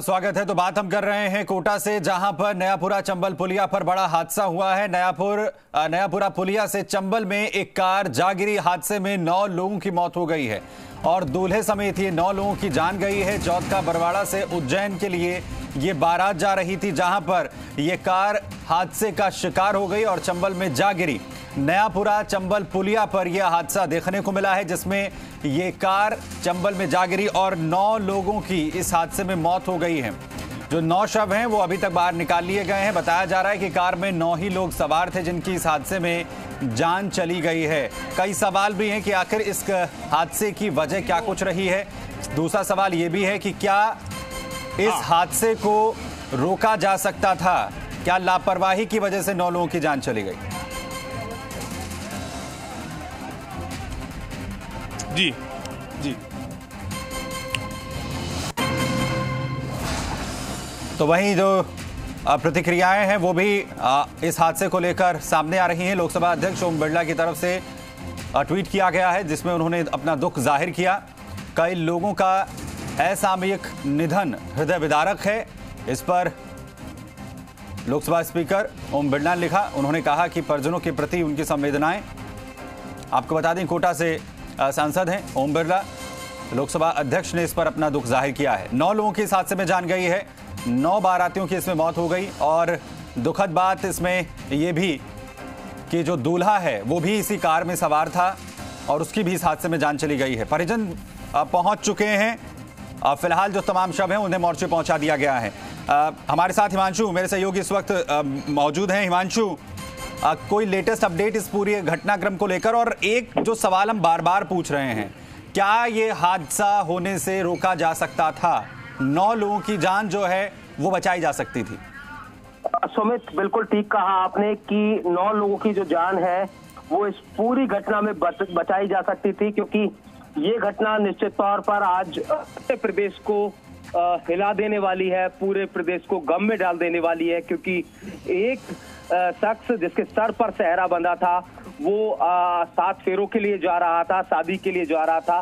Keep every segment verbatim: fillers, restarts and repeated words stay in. स्वागत है। तो बात हम कर रहे हैं कोटा से, जहां पर नयापुरा चंबल पुलिया पर बड़ा हादसा हुआ है। नयापुर नयापुरा पुलिया से चंबल में एक कार जा गिरी। हादसे में नौ लोगों की मौत हो गई है और दूल्हे समेत ये नौ लोगों की जान गई है। जोधपुर का बरवाड़ा से उज्जैन के लिए ये बारात जा रही थी, जहां पर ये कार हादसे का शिकार हो गई और चंबल में जा गिरी। नयापुरा चंबल पुलिया पर यह हादसा देखने को मिला है, जिसमें ये कार चंबल में जा गिरी और नौ लोगों की इस हादसे में मौत हो गई है। जो नौ शव हैं वो अभी तक बाहर निकाल लिए गए हैं। बताया जा रहा है कि कार में नौ ही लोग सवार थे, जिनकी इस हादसे में जान चली गई है। कई सवाल भी हैं कि आखिर इस हादसे की वजह क्या कुछ रही है। दूसरा सवाल ये भी है कि क्या इस हादसे को रोका जा सकता था? क्या लापरवाही की वजह से नौ लोगों की जान चली गई? जी जी तो वहीं जो प्रतिक्रियाएं हैं वो भी इस हादसे को लेकर सामने आ रही हैं। लोकसभा अध्यक्ष ओम बिरला की तरफ से ट्वीट किया गया है, जिसमें उन्होंने अपना दुख जाहिर किया। कई लोगों का असामयिक निधन हृदय विदारक है। इस पर लोकसभा स्पीकर ओम बिरला ने लिखा। उन्होंने कहा कि परिजनों के प्रति उनकी संवेदनाएं। आपको बता दें, कोटा से सांसद हैं ओम बिरला। लोकसभा अध्यक्ष ने इस पर अपना दुख जाहिर किया है। नौ लोगों की इस हादसे में जान गई है, नौ बारातियों की इसमें मौत हो गई और दुखद बात इसमें ये भी कि जो दूल्हा है वो भी इसी कार में सवार था और उसकी भी इस हादसे में जान चली गई है। परिजन पहुंच चुके हैं। फिलहाल जो तमाम शव हैं उन्हें मोर्चे पहुंचा दिया गया है। हमारे साथ हिमांशु मेरे सहयोगी इस वक्त मौजूद हैं। हिमांशु, आ, कोई लेटेस्ट अपडेट इस पूरी घटनाक्रम को लेकर? और एक जो सवाल हम बार बार पूछ रहे हैं, क्या ये हादसा होने से रोका जा सकता था? नौ लोगों की जान जो है वो बचाई जा सकती थी। सुमित, बिल्कुल ठीक कहा आपने कि नौ लोगों की जो जान है वो इस पूरी घटना में बच, बचाई जा सकती थी, क्योंकि ये घटना निश्चित तौर पर आज पूरे प्रदेश को आ, हिला देने वाली है, पूरे प्रदेश को गम में डाल देने वाली है। क्योंकि एक शख्स जिसके सर पर सेहरा बंधा था, वो आ, सात फेरों के लिए जा रहा था, शादी के लिए जा रहा था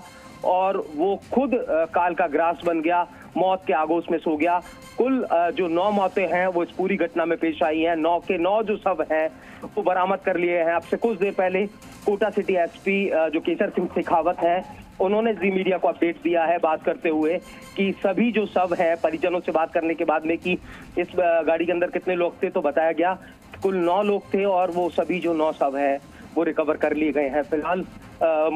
और वो खुद आ, काल का ग्रास बन गया, मौत के आगोश में सो गया। कुल आ, जो नौ मौतें हैं वो इस पूरी घटना में पेश आई हैं। नौ के नौ जो शव हैं वो बरामद कर लिए हैं। आपसे कुछ देर पहले कोटा सिटी एसपी जो केशर सिंह शेखावत हैं, उन्होंने जी मीडिया को अपडेट दिया है, बात करते हुए कि सभी जो शव हैं, परिजनों से बात करने के बाद में कि इस गाड़ी के अंदर कितने लोग थे, तो बताया गया कुल नौ लोग थे और वो सभी जो नौ शव हैं वो रिकवर कर लिए गए हैं। फिलहाल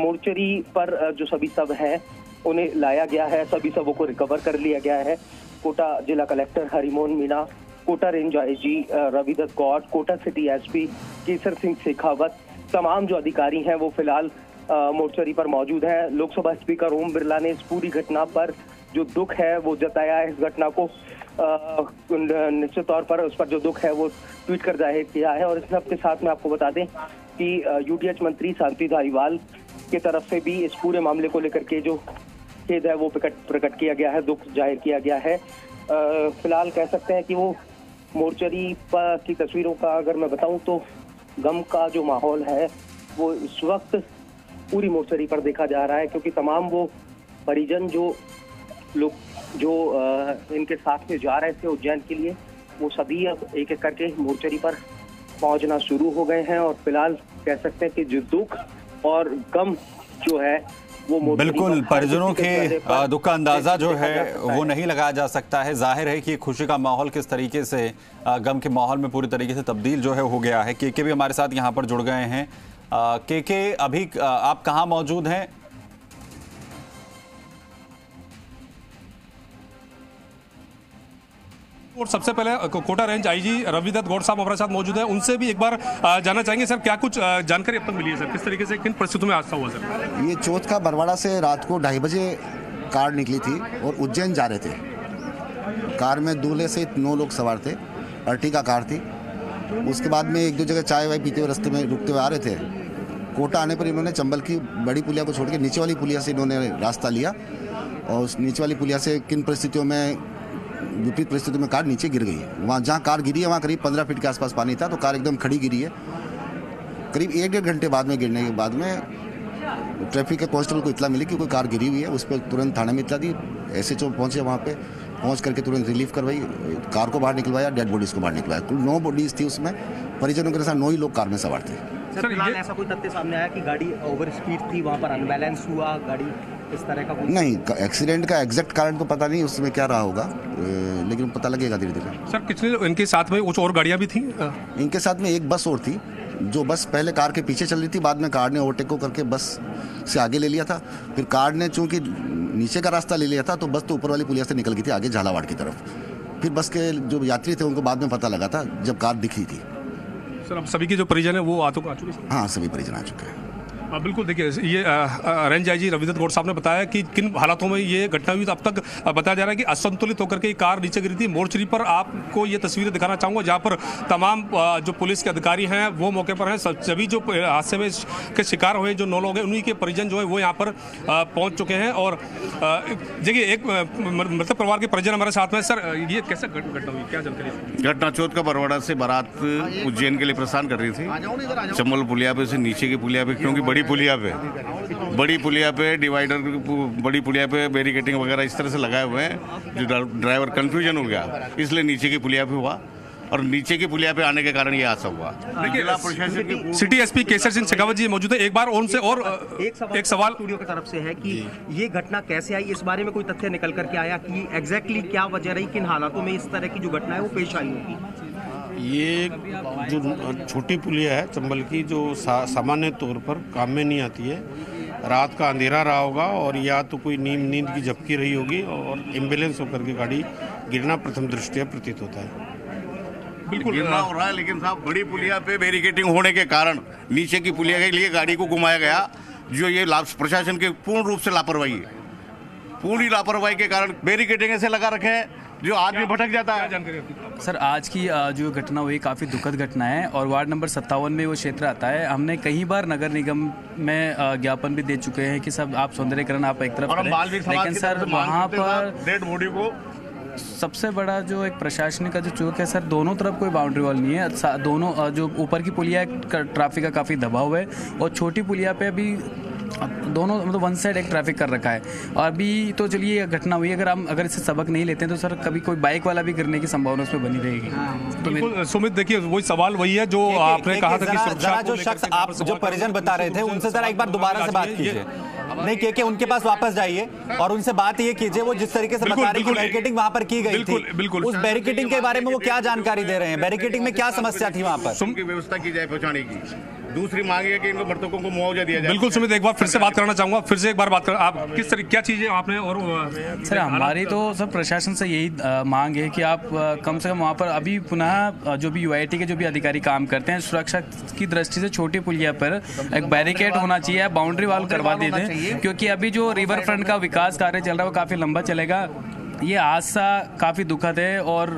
मोर्चरी पर जो सभी शव हैं उन्हें लाया गया है, सभी शवों को रिकवर कर लिया गया है। कोटा जिला collector Harimohan Meena, Kota range IG Ravidatt Gaur, Kota city SP Keshar Singh Shekhawat, तमाम जो अधिकारी हैं वो फिलहाल मोर्चरी पर मौजूद हैं। लोकसभा स्पीकर ओम बिरला ने इस पूरी घटना पर जो दुख है वो जताया है। इस घटना को निश्चित तौर पर उस पर जो दुख है वो ट्वीट कर जाहिर किया है। और इस सबके साथ में आपको बता दें कि यूडीएच मंत्री शांति धारीवाल की तरफ से भी इस पूरे मामले को लेकर के जो खेद है वो प्रकट किया गया है, दुख जाहिर किया गया है। फिलहाल कह सकते हैं कि वो मोर्चरी पर की तस्वीरों का अगर मैं बताऊं तो गम का जो माहौल है वो इस वक्त पूरी मोर्चरी पर देखा जा रहा है, क्योंकि तमाम वो परिजन जो लोग जो आ, इनके साथ में जा रहे थे उज्जैन के लिए, वो सभी अब एक एक करके मोर्चरी पर पहुंचना शुरू हो गए हैं। और फिलहाल कह सकते हैं कि जो दुख और गम जो है वो बिल्कुल परिजनों के दुख का अंदाजा जो है वो नहीं लगाया जा सकता है। जाहिर है कि खुशी का माहौल किस तरीके से गम के माहौल में पूरी तरीके से तब्दील जो है हो गया है। केके भी हमारे साथ यहाँ पर जुड़ गए हैं। केके, अभी आप कहाँ मौजूद हैं? और सबसे पहले कोटा रेंज आईजी रविदत्त गौड़ साहब हमारे साथ मौजूद हैं, उनसे भी एक बार जाना चाहेंगे। सर, क्या कुछ जानकारी अब तक मिली है? सर, किस तरीके से, किन परिस्थितियों में हादसा हुआ? सर, ये चौथ का बरवाड़ा से रात को ढाई बजे कार निकली थी और उज्जैन जा रहे थे। कार में दूल्हे से नौ लोग सवार थे, अर्टिका कार थी। उसके बाद में एक दो जगह चाय वाय पीते हुए रस्ते में रुकते हुए आ रहे थे। कोटा आने पर इन्होंने चंबल की बड़ी पुलिया को छोड़ के नीचे वाली पुलिया से इन्होंने रास्ता लिया और उस नीचे वाली पुलिया से किन परिस्थितियों में, विपरीत परिस्थिति में कार नीचे गिर गई। वहाँ जहाँ कार गिरी है वहाँ करीब पंद्रह फीट के आसपास पानी था, तो कार एकदम खड़ी गिरी है। करीब एक डेढ़ घंटे बाद में गिरने के बाद में ट्रैफिक के कांस्टेबल को इतला मिली कि कोई कार गिरी हुई है। उस पर तुरंत थाना में इतला दी, एस एच ओ पहुँचे वहाँ पे, पहुंच करके तुरंत रिलीफ करवाई, कार को बाहर निकलवाया, डेड बॉडीज को बाहर निकलवाया। कुल नौ बॉडीज थी उसमें, परिजनों के साथ नौ ही लोग कार में सवार थे। सर, ऐसा कोई तथ्य सामने आया कि गाड़ी ओवर स्पीड थी, वहाँ पर अनबैलेंस हुआ गाड़ी, इस तरह का कुछ? नहीं, एक्सीडेंट का एग्जैक्ट कारण तो पता नहीं उसमें क्या रहा होगा, लेकिन पता लगेगा धीरे धीरे। सर, कितने इनके साथ में कुछ और गाड़ियाँ भी थी? इनके साथ में एक बस और थी, जो बस पहले कार के पीछे चल रही थी, बाद में कार ने ओवरटेक को करके बस से आगे ले लिया था। फिर कार ने चूँकि नीचे का रास्ता ले लिया था तो बस तो ऊपर वाली पुलिया से निकल गई थी आगे झालावाड़ की तरफ। फिर बस के जो यात्री थे उनको बाद में पता लगा था जब कार दिखी थी। सर, अब सभी के जो परिजन हैं वो आ तो आ चुके हैं? हाँ, सभी परिजन आ चुके हैं। बिल्कुल, देखिए ये range I G Ravidatt Gaur साहब ने बताया कि किन हालातों में ये घटना हुई, तो अब तक बताया जा रहा है कि असंतुलित होकर के कार नीचे गिरी थी। मोर्चरी पर आपको ये तस्वीरें दिखाना चाहूँगा जहाँ पर तमाम जो पुलिस के अधिकारी हैं वो मौके पर हैं। सभी जो हादसे में के शिकार हुए जो नौ लोग हैं उन्हीं के परिजन जो है वो यहाँ पर पहुँच चुके हैं। और देखिए एक मृतक परिवार के परिजन हमारे साथ में। सर, ये कैसे घटना हुई, क्या जानकारी? घटना चौथ का बरवाड़ा से बारात उज्जैन के लिए प्रस्थान कर रही थी। चंबल पुलिया पे से नीचे की पुलिया पे, क्योंकि बड़ी पुलिया पे बड़ी पुलिया पे डिवाइडर, बड़ी पुलिया पे बैरिकेटिंग वगैरह इस तरह से लगाए हुए हैं, जो ड्राइवर कंफ्यूजन हो गया इसलिए नीचे की पुलिया पे हुआ और नीचे की पुलिया पे आने के कारण ये हादसा हुआ। सिटी एसपी केशर सिंह शेखावत जी मौजूद है। एक बार उनसे और एक सवाल, एक सवाल स्टूडियो की तरफ से है कि ये घटना कैसे आई, इस बारे में कोई तथ्य निकल करके आया कि एग्जैक्टली क्या वजह रही, किन हालातों में इस तरह की जो घटना है वो पेश आई होगी? ये जो छोटी पुलिया है चंबल की, जो सामान्य तौर पर काम में नहीं आती है, रात का अंधेरा रहा होगा और या तो कोई नींद नींद की झपकी रही होगी और एम्बुलेंस होकर के गाड़ी गिरना प्रथम दृष्टया प्रतीत होता है। बिल्कुल गिरना हो रहा है, लेकिन साहब बड़ी पुलिया पे बैरिकेटिंग होने के कारण नीचे की पुलिया के लिए गाड़ी को घुमाया गया, जो ये प्रशासन के पूर्ण रूप से लापरवाही है। पूरी लापरवाही के कारण बैरिकेटिंग ऐसे लगा रखे हैं जो आदमी भटक जाता है। सर, आज की जो घटना हुई काफ़ी दुखद घटना है और वार्ड नंबर सत्तावन में वो क्षेत्र आता है। हमने कई बार नगर निगम में ज्ञापन भी दे चुके हैं कि सब आप सौंदर्यकरण आप एक तरफ करें, लेकिन सर वहाँ पर डेड बॉडी को सबसे बड़ा जो एक प्रशासन का जो चूक है सर, दोनों तरफ कोई बाउंड्री वॉल नहीं है। दोनों जो ऊपर की पुलिया ट्रैफिक का काफ़ी दबाव है और छोटी पुलिया पे अभी दोनों मतलब वन साइड एक ट्रैफिक कर रखा है। और अभी तो चलिए ये घटना हुई, अगर हम अगर इससे सबक नहीं लेते हैं तो सर कभी कोई बाइक वाला भी गिरने की संभावना उसमें बनी रहेगी। तो बिल्कुल सुमित, देखिए वही सवाल वही है जो आपने कहा था कि सुरक्षा जो शख्स आप जो परिजन बता रहे थे उनसे जरा एक बार दोबारा से बात कीजिए, नहीं के, के उनके पास वापस जाइए और उनसे बात ये कीजिए वो जिस तरीके से बता रहे हैं बैरिकेटिंग वहाँ पर की गई थी, बिल्कुल उस बैरिकेटिंग के बारे में वो क्या जानकारी दे रहे हैं, बैरिकेटिंग में क्या समस्या थी वहाँ पर, सुन की व्यवस्था की जाए पहुँचाने की। दूसरी मांग है कि इनको मृतकों को मुआवजा दिया जाए। बिल्कुल सुमित, एक बार फिर से बात करना चाहूँगा, फिर से एक बार बात कर, आप किस तरीके क्या चीज़ें आपने? और सर हमारी तो सर प्रशासन से यही मांग है कि आप कम से कम वहाँ पर अभी पुनः जो भी यूआईटी के जो भी अधिकारी काम करते हैं सुरक्षा की दृष्टि से छोटी पुलिया पर एक बैरिकेड होना चाहिए, बाउंड्री वॉल करवा देते हैं, क्योंकि अभी जो रिवर फ्रंट का विकास कार्य चल रहा है वो काफ़ी लंबा चलेगा। ये हादसा काफ़ी दुखद है और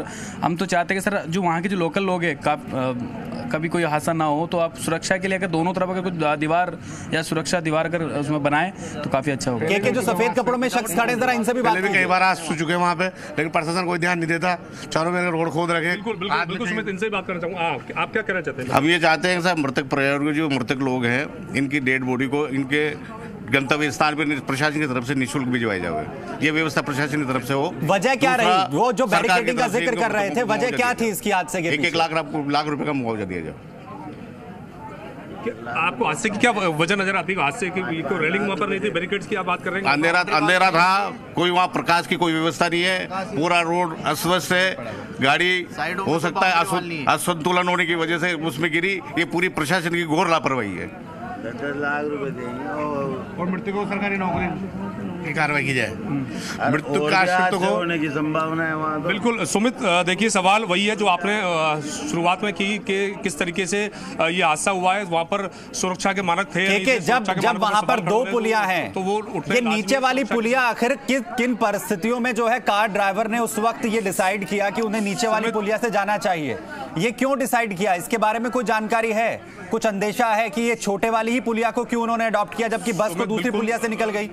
हम तो चाहते हैं कि सर जो वहाँ के जो लोकल लोग हैं कभी कोई हादसा ना हो, तो आप सुरक्षा के लिए अगर दोनों तरफ अगर कुछ दीवार या सुरक्षा दीवार अगर उसमें बनाएं तो काफ़ी अच्छा होगा। के के जो सफ़ेद कपड़ों में शख्स खड़े जरा इनसे भी बात करें। कई बार आज सो चुके हैं वहाँ पे, लेकिन प्रशासन कोई ध्यान नहीं देता, चारों में रोड खोद रखे। इनसे बात करना चाहूँगा, आप क्या कहना चाहते हैं? हम ये चाहते हैं सर मृतक परिवार के जो मृतक लोग हैं इनकी डेड बॉडी को इनके गंतव्य स्थान पर प्रशासन की तरफ से निःशुल्क भिजवाया जाए, ये व्यवस्था प्रशासन की तरफ से हो। वजह क्या रही, वो जो बैरिकेडिंग का जिक्र कर रहे थे, वजह क्या थी इसकी हादसे के? एक एक लाख लाख रुपए का मुआवजा दिया जाए। आपको हादसे की क्या वजह नजर आती है? हादसे की रेलिंग वहाँ पर नहीं थी, बैरिकेड्स की आप बात कर रहे हैं। अंधेरा अंधेरा था, कोई वहाँ प्रकाश की कोई व्यवस्था नहीं है, पूरा रोड अस्वस्थ है, गाड़ी हो सकता है असंतुलन होने की वजह से उसमें गिरी। ये पूरी प्रशासन की घोर लापरवाही है। लाख रुपए देंगे और मृत्यु को सरकारी नौकरी की कार्रवाई की जाए, मृत्यु को होने की संभावना है वहाँ। बिल्कुल सुमित, देखिए सवाल वही है जो आपने शुरुआत में की कि किस तरीके से ये हादसा हुआ है, वहाँ पर सुरक्षा के मानक थे। जब जब वहाँ पर दो पुलिया हैं तो वो ये नीचे वाली पुलिया आखिर किन परिस्थितियों में जो है कार ड्राइवर ने उस वक्त ये डिसाइड किया कि उन्हें नीचे वाली पुलिया से जाना चाहिए, ये क्यों डिसाइड किया, इसके बारे में कोई जानकारी है, कुछ अंदेशा है कि ये छोटे वाली ही पुलिया को क्यों उन्होंने अडॉप्ट किया जबकि बस को दूसरी पुलिया से निकल गई?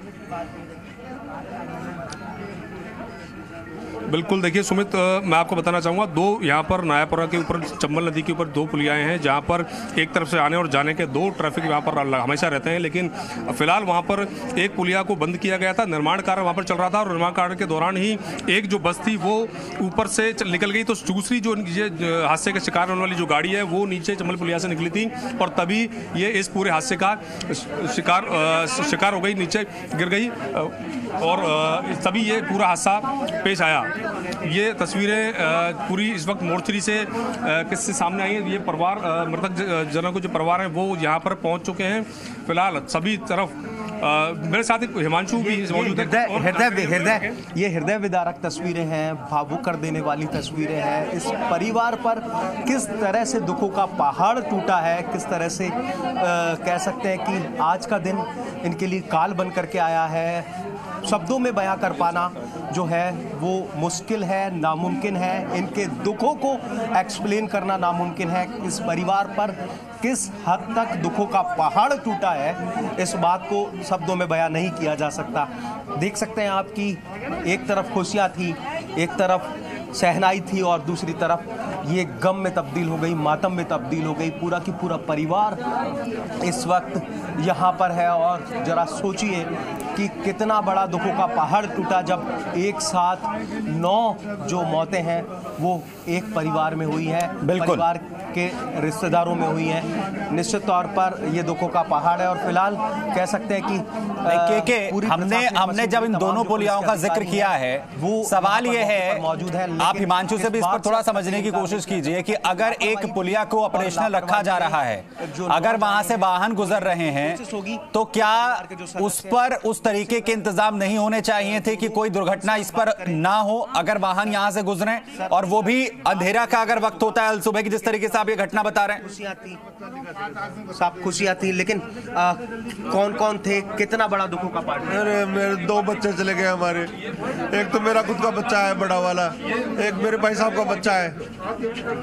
बिल्कुल। देखिए सुमित, मैं आपको बताना चाहूँगा, दो यहाँ पर नयापुरा के ऊपर चंबल नदी के ऊपर दो पुलियाएँ हैं जहाँ पर एक तरफ से आने और जाने के दो ट्रैफिक यहाँ पर हमेशा रहते हैं, लेकिन फिलहाल वहाँ पर एक पुलिया को बंद किया गया था, निर्माण कार्य वहाँ पर चल रहा था और निर्माण कार्य के दौरान ही एक जो बस थी वो ऊपर से निकल गई, तो दूसरी जो ये हादसे का शिकार होने वाली जो गाड़ी है वो नीचे चंबल पुलिया से निकली थी और तभी ये इस पूरे हादसे का शिकार शिकार हो गई, नीचे गिर गई और तभी ये पूरा हादसा पेश आया। ये तस्वीरें पूरी इस वक्त मोर्चरी से किससे सामने आई है, ये परिवार मृतक जनों को जो परिवार हैं वो यहाँ पर पहुँच चुके हैं। फिलहाल सभी तरफ आ, मेरे साथ एक हिमांशु भी मौजूद है। हृदय हृदय ये हृदय विदारक तस्वीरें हैं, भावुक कर देने वाली तस्वीरें हैं। इस परिवार पर किस तरह से दुखों का पहाड़ टूटा है, किस तरह से आ, कह सकते हैं कि आज का दिन इनके लिए काल बन करके आया है। शब्दों में बयां कर पाना जो है वो मुश्किल है, नामुमकिन है। इनके दुखों को एक्सप्लेन करना नामुमकिन है। इस परिवार पर किस हद तक दुखों का पहाड़ टूटा है इस बात को शब्दों में बयां नहीं किया जा सकता। देख सकते हैं आप कि एक तरफ खुशियाँ थी, एक तरफ सहनाई थी और दूसरी तरफ ये गम में तब्दील हो गई, मातम में तब्दील हो गई। पूरा की पूरा परिवार इस वक्त यहाँ पर है और ज़रा सोचिए कि कितना बड़ा दुखों का पहाड़ टूटा जब एक साथ नौ जो मौतें हैं वो एक परिवार में हुई है, परिवार के रिश्तेदारों में हुई है। निश्चित तौर पर ये दुखों का पहाड़ है और फिलहाल कह सकते हैं कि के, के, हमने हमने जब इन दोनों पुलियाओं का जिक्र किया है वो सवाल ये है मौजूद है, आप हिमांशु से भी इस पर थोड़ा समझने की कोशिश कीजिए कि अगर एक पुलिया को ऑपरेशनल रखा जा रहा है, अगर वहां से वाहन गुजर रहे हैं तो क्या उस पर उस तरीके के इंतजाम नहीं होने चाहिए थे कि कोई दुर्घटना इस पर ना हो, अगर वाहन यहाँ से गुजरे और वो भी अंधेरा का अगर वक्त होता है सुबह की, जिस तरीके से आप ये घटना बता रहे हैं। साहब खुशियां थी, लेकिन कौन कौन थे, कितना बड़ा दुखों का पार्ट? अरे मेरे दो बच्चे चले गए हमारे, एक तो मेरा खुद का बच्चा है बड़ा वाला, एक मेरे भाई साहब का बच्चा है,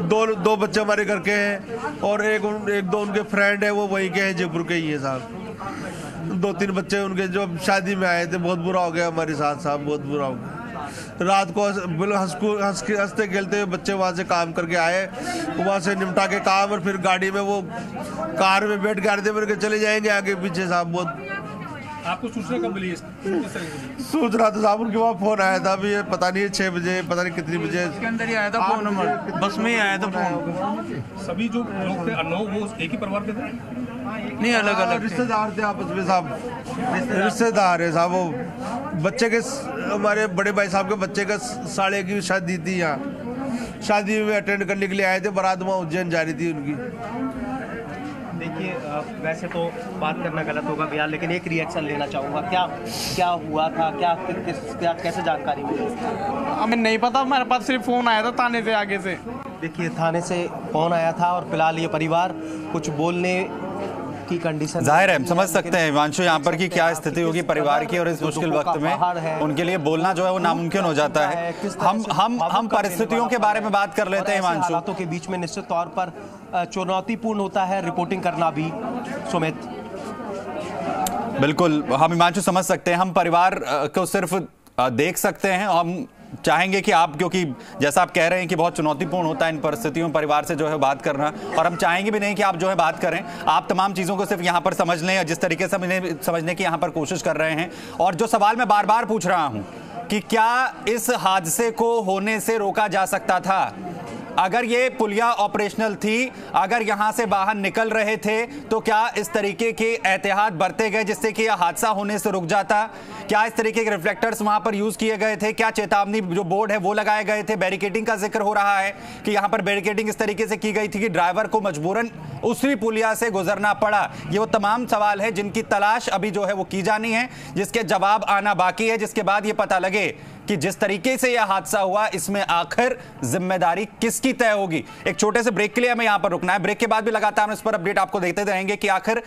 दो दो बच्चे हमारे घर के हैं और एक एक दो उनके फ्रेंड है वो वहीं के हैं, जयपुर के ही है साहब। दो तीन बच्चे उनके जो शादी में आए थे, बहुत बुरा हो गया हमारे साथ साहब, बहुत बुरा हो गया। रात को हंसते हस, खेलते हुए बच्चे वहाँ से काम करके आए, वहाँ से निपटा के काम और फिर गाड़ी में वो कार में बैठ गाड़ी में चले जाएंगे आगे पीछे साहब। बहुत आपको सूचना कब मिली? सोच रहा था साहब, उनके वहाँ फोन आया था, अभी पता नहीं छः बजे पता नहीं कितनी बजे इसके अंदर ही आया था फोन, नंबर बस में ही आया था फोन। सभी जो लोग थे नौ वो एक ही परिवार के थे, नहीं अलग अलग रिश्तेदार थे आपस में साहब, रिश्तेदार है साहब। वो बच्चे के हमारे बड़े भाई साहब के बच्चे का साले की शादी थी, यहाँ शादी में अटेंड करने के लिए आए थे, बारात वहाँ उज्जैन जा रही थी उनकी। देखिए वैसे तो बात करना गलत होगा भैया, लेकिन एक रिएक्शन लेना चाहूँगा, क्या क्या हुआ था, क्या किस क्या कैसे जानकारी मिली? हमें नहीं पता, मेरे पास सिर्फ फ़ोन आया था थाने से। आगे से देखिए थाने से फ़ोन आया था और फिलहाल ये परिवार कुछ बोलने की कंडीशन जाहिर है, समझ सकते हैं हिमांशु यहाँ पर कि क्या स्थिति होगी परिवार की और इस मुश्किल वक्त में उनके लिए बोलना जो है वो नामुमकिन हो जाता है। हम हम हम परिस्थितियों के बारे में बात कर लेते हैं हिमांशु। हालातों के बीच में निश्चित तौर पर चुनौतीपूर्ण होता है रिपोर्टिंग करना भी सुमित। बिल्कुल, हम हिमांशु समझ सकते हैं, हम परिवार को सिर्फ देख सकते हैं। हम चाहेंगे कि आप, क्योंकि जैसा आप कह रहे हैं कि बहुत चुनौतीपूर्ण होता है इन परिस्थितियों में परिवार से जो है बात करना, और हम चाहेंगे भी नहीं कि आप जो है बात करें, आप तमाम चीज़ों को सिर्फ यहाँ पर समझ लें जिस तरीके से हम समझने की यहाँ पर कोशिश कर रहे हैं। और जो सवाल मैं बार बार पूछ रहा हूँ कि क्या इस हादसे को होने से रोका जा सकता था? अगर ये पुलिया ऑपरेशनल थी, अगर यहाँ से बाहर निकल रहे थे तो क्या इस तरीके के एहतियात बरते गए जिससे कि यह हादसा होने से रुक जाता? क्या इस तरीके के रिफ्लेक्टर्स वहाँ पर यूज़ किए गए थे? क्या चेतावनी जो बोर्ड है वो लगाए गए थे? बैरिकेडिंग का जिक्र हो रहा है कि यहाँ पर बैरिकेडिंग इस तरीके से की गई थी कि ड्राइवर को मजबूरन उसी पुलिया से गुजरना पड़ा। ये वो तमाम सवाल है जिनकी तलाश अभी जो है वो की जानी है, जिसके जवाब आना बाकी है, जिसके बाद ये पता लगे कि जिस तरीके से यह हादसा हुआ इसमें आखिर जिम्मेदारी किसकी तय होगी। एक छोटे से ब्रेक के लिए हमें यहां पर रुकना है, ब्रेक के बाद भी लगातार हम इस पर अपडेट आपको देते रहेंगे कि आखिर